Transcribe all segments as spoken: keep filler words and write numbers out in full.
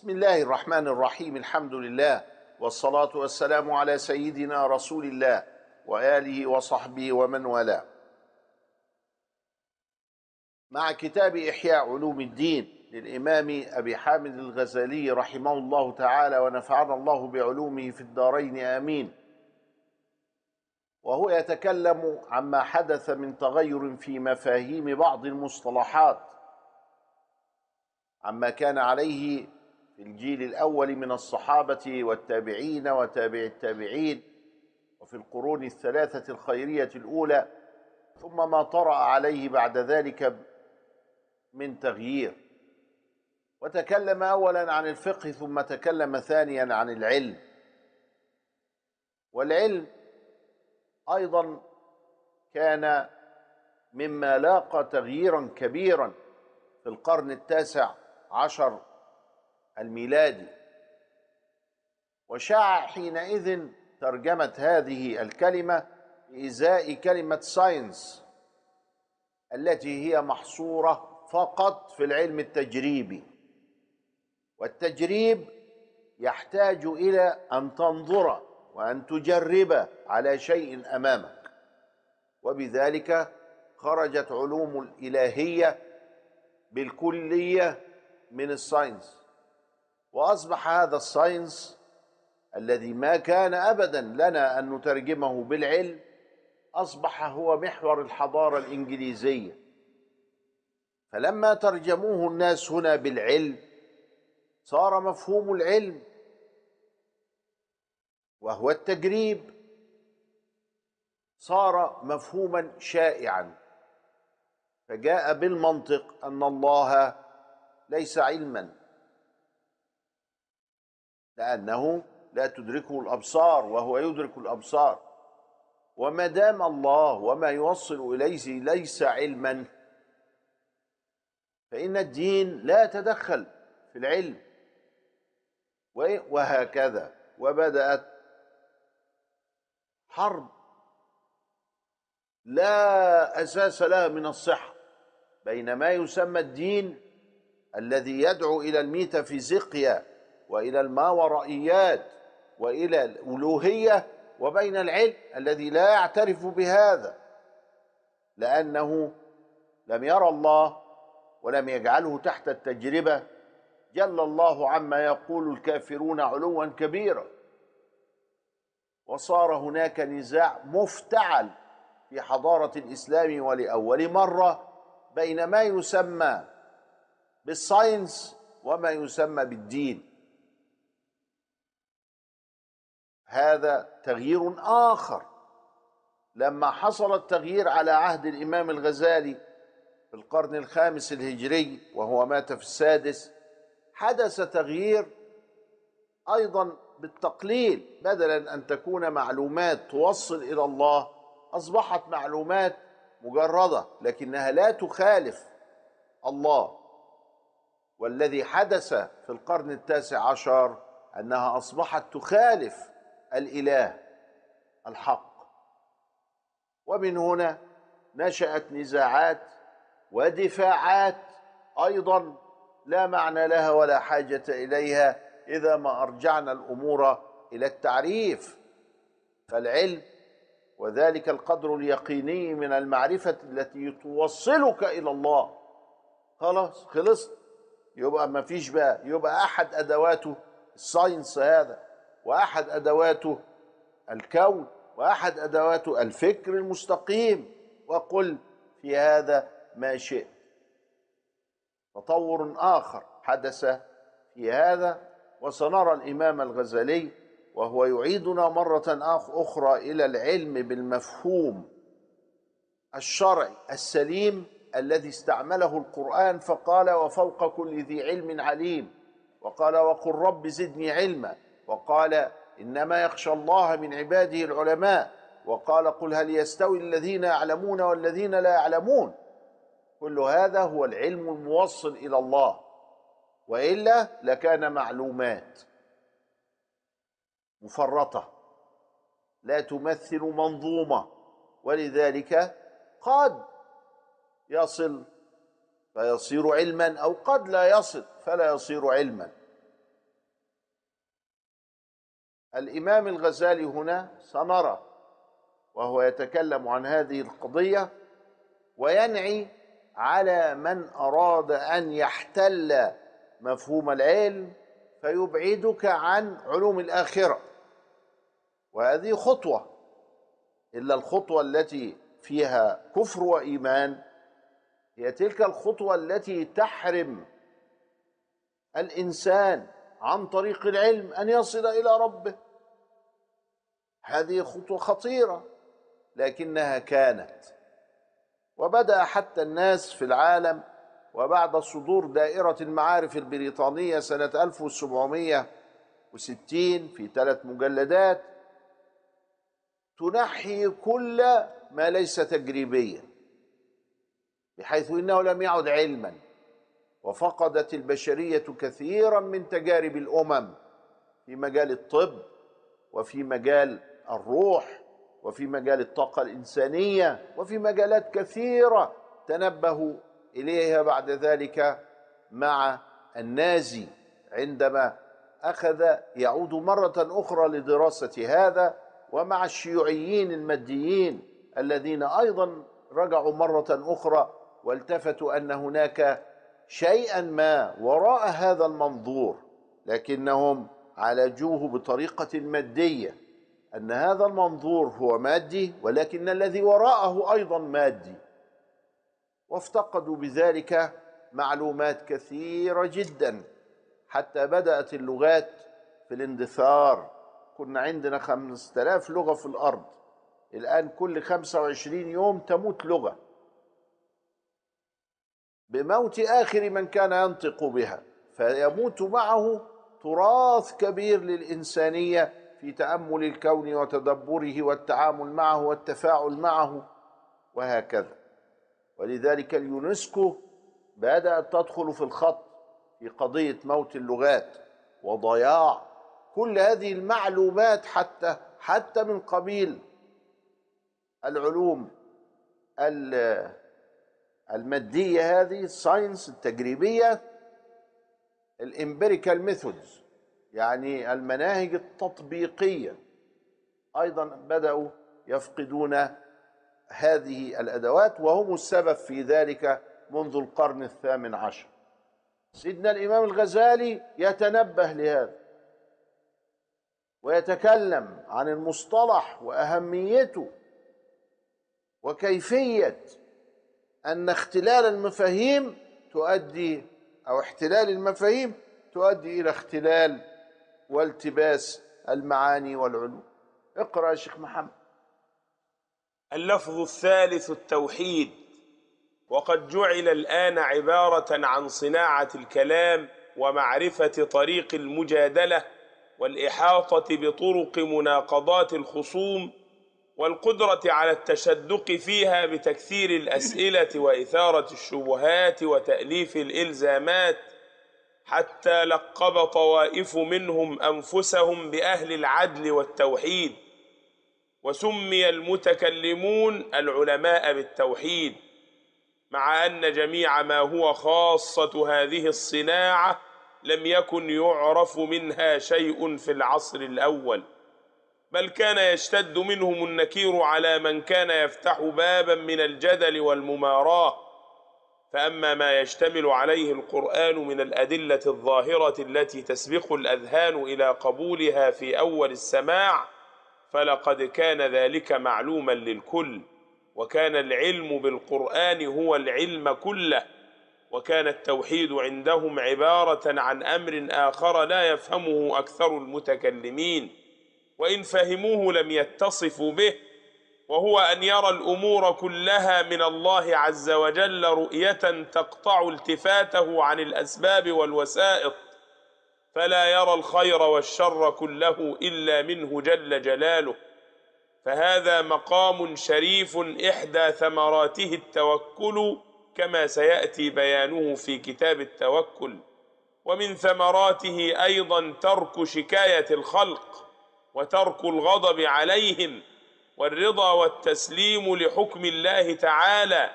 بسم الله الرحمن الرحيم. الحمد لله والصلاة والسلام على سيدنا رسول الله وآله وصحبه ومن والاه. مع كتاب إحياء علوم الدين للإمام أبي حامد الغزالي رحمه الله تعالى، ونفعنا الله بعلومه في الدارين آمين. وهو يتكلم عما حدث من تغير في مفاهيم بعض المصطلحات عما كان عليه في الجيل الأول من الصحابة والتابعين وتابع التابعين وفي القرون الثلاثة الخيرية الأولى، ثم ما طرأ عليه بعد ذلك من تغيير. وتكلم أولا عن الفقه، ثم تكلم ثانيا عن العلم. والعلم أيضا كان مما لاقى تغييرا كبيرا في القرن التاسع عشر الميلادي، وشاع حينئذ ترجمة هذه الكلمة بإزاء كلمة ساينس التي هي محصورة فقط في العلم التجريبي. والتجريب يحتاج إلى أن تنظر وأن تجرب على شيء أمامك، وبذلك خرجت علوم الإلهية بالكلية من الساينس، وأصبح هذا الساينس الذي ما كان أبدا لنا أن نترجمه بالعلم أصبح هو محور الحضارة الإنجليزية. فلما ترجموه الناس هنا بالعلم صار مفهوم العلم وهو التجريب صار مفهوما شائعا، فجاء بالمنطق أن الله ليس علما لأنه لا تدركه الأبصار وهو يدرك الأبصار، وما دام الله وما يوصل إليه ليس علما فإن الدين لا يتدخل في العلم، وهكذا. وبدأت حرب لا أساس لها من الصحة بين ما يسمى الدين الذي يدعو إلى الميتافيزيقيا وإلى الماورائيات وإلى الألوهية، وبين العلم الذي لا يعترف بهذا لأنه لم يرى الله ولم يجعله تحت التجربة، جل الله عما يقول الكافرون علوا كبيرا. وصار هناك نزاع مفتعل في حضارة الإسلام ولأول مرة بين ما يسمى بالساينس وما يسمى بالدين. هذا تغيير آخر. لما حصل التغيير على عهد الإمام الغزالي في القرن الخامس الهجري وهو مات في السادس، حدث تغيير أيضا بالتقليل، بدلا أن تكون معلومات توصل إلى الله أصبحت معلومات مجردة لكنها لا تخالف الله. والذي حدث في القرن التاسع عشر أنها أصبحت تخالف الإله الحق، ومن هنا نشأت نزاعات ودفاعات أيضا لا معنى لها ولا حاجة إليها إذا ما أرجعنا الأمور إلى التعريف. فالعلم وذلك القدر اليقيني من المعرفة التي توصلك إلى الله، خلاص خلصت، يبقى ما فيش بقى، يبقى أحد أدواته الساينس هذا، وأحد أدواته الكون، وأحد أدواته الفكر المستقيم، وقل في هذا ما شئت. تطور آخر حدث في هذا، وسنرى الإمام الغزالي وهو يعيدنا مرة أخرى إلى العلم بالمفهوم الشرعي السليم الذي استعمله القرآن فقال: وفوق كل ذي علم عليم، وقال: وقل رب زدني علما، وقال: إنما يخشى الله من عباده العلماء، وقال: قل هل يستوي الذين يعلمون والذين لا يعلمون. كل هذا هو العلم الموصل إلى الله، وإلا لكان معلومات مفرطة لا تمثل منظومة، ولذلك قد يصل فيصير علما، أو قد لا يصل فلا يصير علما. الإمام الغزالي هنا سمرة وهو يتكلم عن هذه القضية وينعي على من أراد أن يحتل مفهوم العلم فيبعدك عن علوم الآخرة، وهذه خطوة، إلا الخطوة التي فيها كفر وإيمان هي تلك الخطوة التي تحرم الإنسان عن طريق العلم أن يصل إلى ربه. هذه خطوة خطيرة لكنها كانت، وبدأ حتى الناس في العالم. وبعد صدور دائرة المعارف البريطانية سنة ألف وسبعمائة وستين في ثلاث مجلدات تنحي كل ما ليس تجريبيا، بحيث إنه لم يعد علما، وفقدت البشرية كثيرا من تجارب الأمم في مجال الطب وفي مجال الروح وفي مجال الطاقة الإنسانية وفي مجالات كثيرة تنبهوا إليها بعد ذلك مع النازي عندما أخذ يعود مرة أخرى لدراسة هذا، ومع الشيوعيين الماديين الذين أيضا رجعوا مرة أخرى والتفتوا أن هناك شيئا ما وراء هذا المنظور، لكنهم عالجوه بطريقة مادية، أن هذا المنظور هو مادي ولكن الذي وراءه أيضا مادي، وافتقدوا بذلك معلومات كثيرة جدا حتى بدأت اللغات في الاندثار. كنا عندنا خمسة آلاف لغة في الأرض، الآن كل خمسة وعشرين يوم تموت لغة بموت آخر من كان ينطق بها، فيموت معه تراث كبير للإنسانية في تأمل الكون وتدبره والتعامل معه والتفاعل معه وهكذا. ولذلك اليونسكو بدأت تدخل في الخط في قضية موت اللغات وضياع كل هذه المعلومات حتى حتى من قبيل العلوم المادية، هذه الساينس التجريبية، الامبيريكال ميثودز، يعني المناهج التطبيقية، أيضا بدأوا يفقدون هذه الأدوات، وهم السبب في ذلك منذ القرن الثامن عشر. سيدنا الإمام الغزالي يتنبه لهذا ويتكلم عن المصطلح وأهميته وكيفية أن اختلال المفاهيم تؤدي أو احتلال المفاهيم تؤدي إلى اختلال والتباس المعاني والعلوم. اقرأ يا شيخ محمد. اللفظ الثالث التوحيد، وقد جعل الآن عبارة عن صناعة الكلام ومعرفة طريق المجادلة والإحاطة بطرق مناقضات الخصوم والقدرة على التشدق فيها بتكثير الأسئلة وإثارة الشبهات وتأليف الإلزامات، حتى لقب طوائف منهم أنفسهم بأهل العدل والتوحيد، وسمي المتكلمون العلماء بالتوحيد، مع أن جميع ما هو خاصة هذه الصناعة لم يكن يعرف منها شيء في العصر الأول، بل كان يشتد منهم النكير على من كان يفتح بابا من الجدل والمماراة. فأما ما يشتمل عليه القرآن من الأدلة الظاهرة التي تسبق الأذهان إلى قبولها في أول السماع فلقد كان ذلك معلوما للكل، وكان العلم بالقرآن هو العلم كله، وكان التوحيد عندهم عبارة عن أمر آخر لا يفهمه أكثر المتكلمين، وإن فهموه لم يتصفوا به، وهو أن يرى الأمور كلها من الله عز وجل رؤية تقطع التفاته عن الأسباب والوسائط، فلا يرى الخير والشر كله إلا منه جل جلاله، فهذا مقام شريف إحدى ثمراته التوكل كما سيأتي بيانه في كتاب التوكل. ومن ثمراته أيضا ترك شكاية الخلق وترك الغضب عليهم والرضا والتسليم لحكم الله تعالى.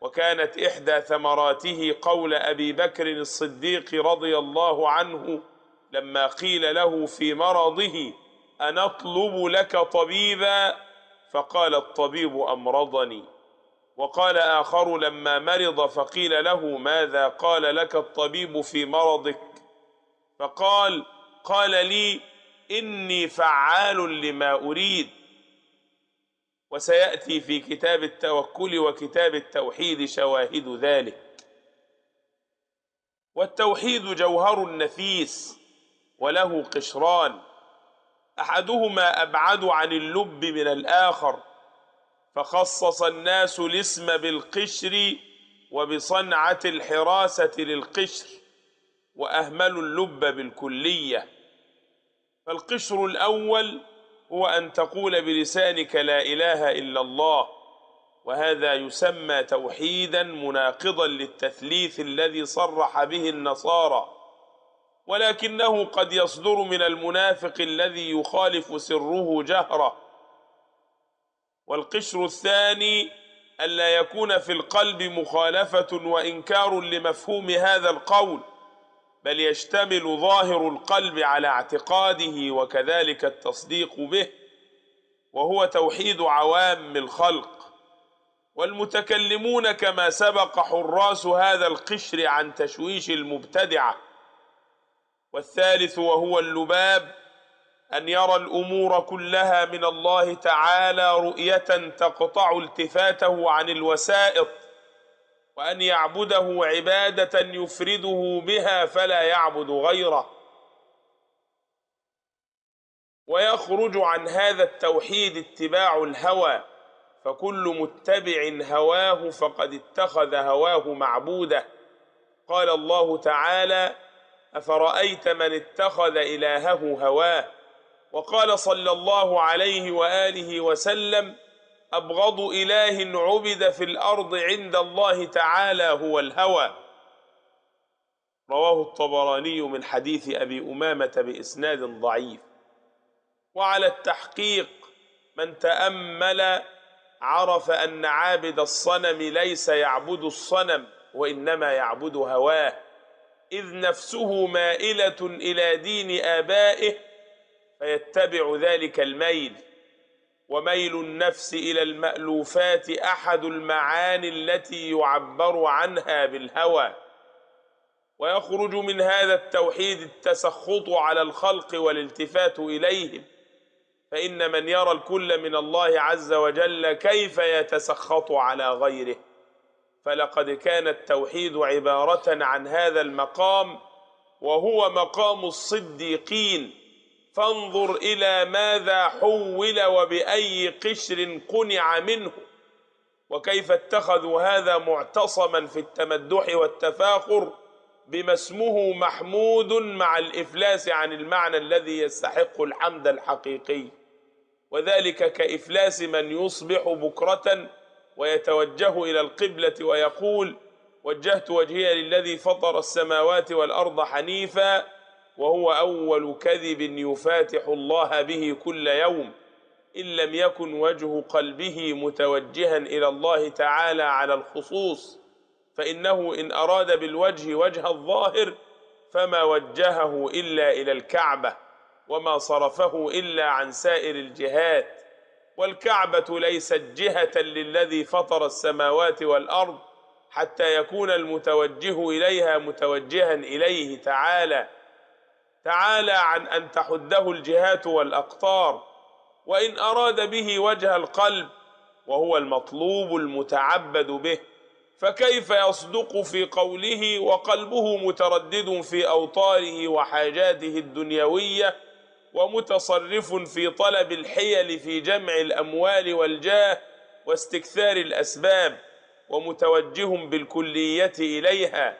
وكانت إحدى ثمراته قول أبي بكر الصديق رضي الله عنه لما قيل له في مرضه أنطلب لك طبيبا؟ فقال الطبيب أمرضني. وقال آخر لما مرض فقيل له ماذا قال لك الطبيب في مرضك؟ فقال قال لي إني فعال لما أريد. وسيأتي في كتاب التوكل وكتاب التوحيد شواهد ذلك. والتوحيد جوهر نفيس وله قشران، أحدهما أبعد عن اللب من الآخر، فخصص الناس الاسم بالقشر وبصنعة الحراسة للقشر، وأهملوا اللب بالكلية. فالقشر الأول هو أن تقول بلسانك لا إله إلا الله، وهذا يسمى توحيدا مناقضا للتثليث الذي صرح به النصارى، ولكنه قد يصدر من المنافق الذي يخالف سره جهره. والقشر الثاني ألا يكون في القلب مخالفة وإنكار لمفهوم هذا القول، بل يشتمل ظاهر القلب على اعتقاده وكذلك التصديق به، وهو توحيد عوام الخلق. والمتكلمون كما سبق حراس هذا القشر عن تشويش المبتدعة. والثالث وهو اللباب أن يرى الأمور كلها من الله تعالى رؤية تقطع التفاته عن الوسائط، وأن يعبده عبادة يفرده بها فلا يعبد غيره. ويخرج عن هذا التوحيد اتباع الهوى، فكل متبع هواه فقد اتخذ هواه معبودا. قال الله تعالى أفرأيت من اتخذ إلهه هواه. وقال صلى الله عليه وآله وسلم أبغض إله عبد في الأرض عند الله تعالى هو الهوى. رواه الطبراني من حديث أبي أمامة بإسناد ضعيف. وعلى التحقيق من تأمل عرف أن عابد الصنم ليس يعبد الصنم، وإنما يعبد هواه، إذ نفسه مائلة إلى دين آبائه فيتبع ذلك الميل. وميل النفس إلى المألوفات أحد المعاني التي يعبر عنها بالهوى. ويخرج من هذا التوحيد التسخط على الخلق والالتفات إليهم، فإن من يرى الكل من الله عز وجل كيف يتسخط على غيره. فلقد كان التوحيد عبارة عن هذا المقام، وهو مقام الصديقين، فانظر إلى ماذا حول وبأي قشر قنع منه، وكيف اتخذوا هذا معتصما في التمدح والتفاخر بما اسمه محمود، مع الإفلاس عن المعنى الذي يستحق الحمد الحقيقي، وذلك كإفلاس من يصبح بكرة ويتوجه إلى القبلة ويقول وجهت وجهي للذي فطر السماوات والأرض حنيفا، وهو أول كذب يفاتح الله به كل يوم، إن لم يكن وجه قلبه متوجها إلى الله تعالى على الخصوص، فإنه إن أراد بالوجه وجه الظاهر فما وجهه إلا إلى الكعبة، وما صرفه إلا عن سائر الجهات، والكعبة ليست جهة للذي فطر السماوات والأرض حتى يكون المتوجه إليها متوجها إليه تعالى تعالى عن أن تحده الجهات والأقطار. وإن أراد به وجه القلب وهو المطلوب المتعبد به، فكيف يصدق في قوله وقلبه متردد في أوطاره وحاجاته الدنيوية، ومتصرف في طلب الحيل في جمع الأموال والجاه واستكثار الأسباب، ومتوجه بالكلية إليها؟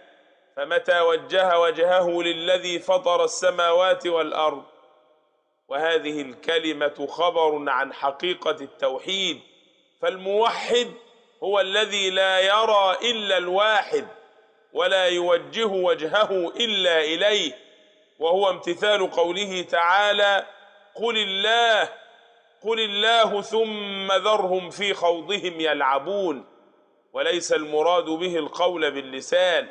فمتى وجه وجهه للذي فطر السماوات والأرض؟ وهذه الكلمة خبر عن حقيقة التوحيد. فالموحد هو الذي لا يرى إلا الواحد، ولا يوجه وجهه إلا إليه، وهو امتثال قوله تعالى قل الله قل الله ثم ذرهم في خوضهم يلعبون. وليس المراد به القول باللسان،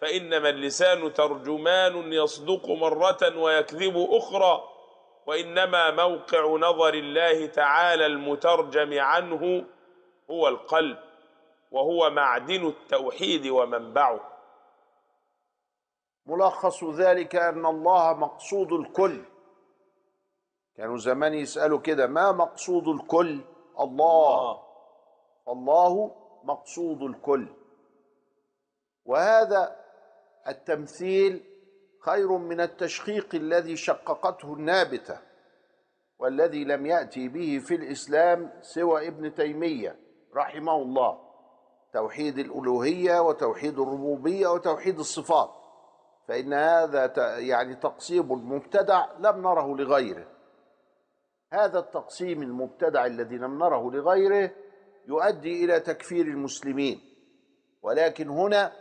فإنما اللسان ترجمان، يصدق مرة ويكذب أخرى، وإنما موقع نظر الله تعالى المترجم عنه هو القلب، وهو معدن التوحيد ومنبعه. ملخص ذلك أن الله مقصود الكل. كانوا زمان يسألوا كده، ما مقصود الكل؟ الله. الله مقصود الكل، وهذا التمثيل خير من التشقيق الذي شققته النابتة، والذي لم يأتي به في الإسلام سوى ابن تيمية رحمه الله، توحيد الألوهية وتوحيد الربوبية وتوحيد الصفات، فإن هذا يعني تقسيم مبتدع لم نره لغيره. هذا التقسيم المبتدع الذي لم نره لغيره يؤدي إلى تكفير المسلمين. ولكن هنا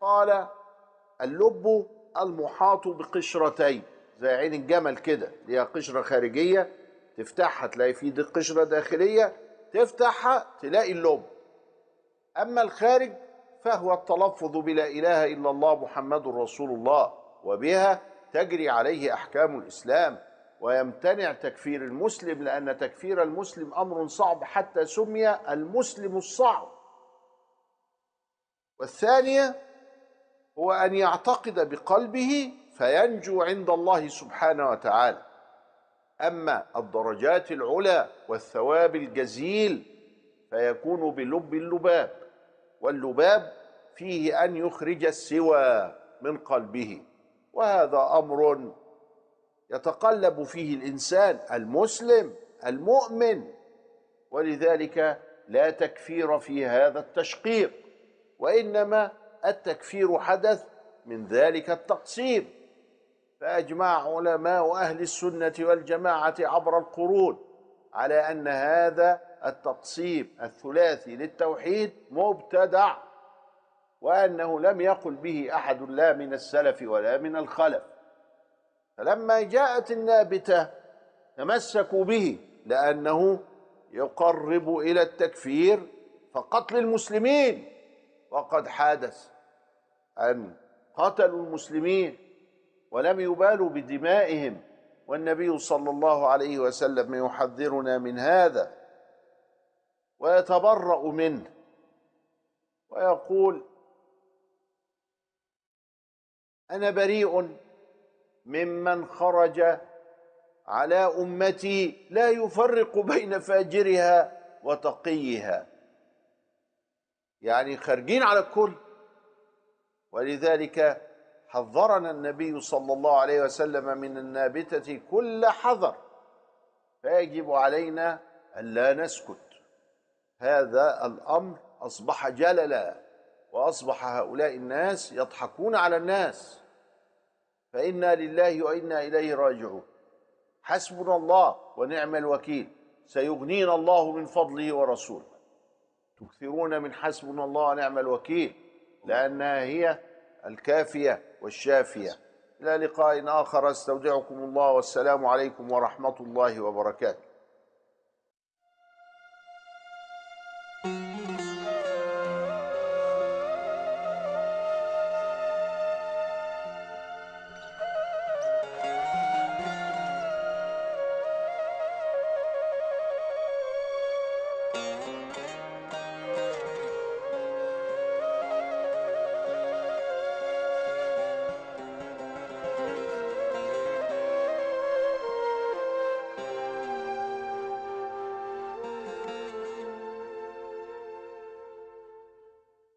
قال اللب المحاط بقشرتين زي عين الجمل كده، ليها قشرة خارجية تفتحها تلاقي في دي قشرة داخلية، تفتحها تلاقي اللب. أما الخارج فهو التلفظ بلا إله إلا الله محمد رسول الله، وبها تجري عليه أحكام الإسلام، ويمتنع تكفير المسلم، لأن تكفير المسلم أمر صعب حتى سمي المسلم الصعب. والثانية هو أن يعتقد بقلبه فينجو عند الله سبحانه وتعالى. أما الدرجات العلى والثواب الجزيل فيكون بلب اللباب، واللباب فيه أن يخرج السوى من قلبه، وهذا أمر يتقلب فيه الإنسان المسلم المؤمن، ولذلك لا تكفير في هذا التشقيق، وإنما التكفير حدث من ذلك التقسيم. فأجمع علماء أهل السنة والجماعة عبر القرون على أن هذا التقسيم الثلاثي للتوحيد مبتدع، وأنه لم يقل به أحد لا من السلف ولا من الخلف. فلما جاءت النابتة تمسكوا به، لأنه يقرب إلى التكفير فقتل المسلمين، وقد حدث أن قتلوا المسلمين ولم يبالوا بدمائهم، والنبي صلى الله عليه وسلم يحذرنا من هذا ويتبرأ منه، ويقول أنا بريء ممن خرج على أمتي لا يفرق بين فاجرها وتقيها، يعني خارجين على الكل. ولذلك حذرنا النبي صلى الله عليه وسلم من النابتة كل حذر، فيجب علينا ألا نسكت. هذا الأمر أصبح جللا، وأصبح هؤلاء الناس يضحكون على الناس. فإنا لله وإنا إليه راجعون. حسبنا الله ونعم الوكيل، سيغنينا الله من فضله ورسوله. تكثرون من حسبنا الله ونعم الوكيل، لأنها هي الكافية والشافية. إلى لقاء آخر، استودعكم الله، والسلام عليكم ورحمة الله وبركاته.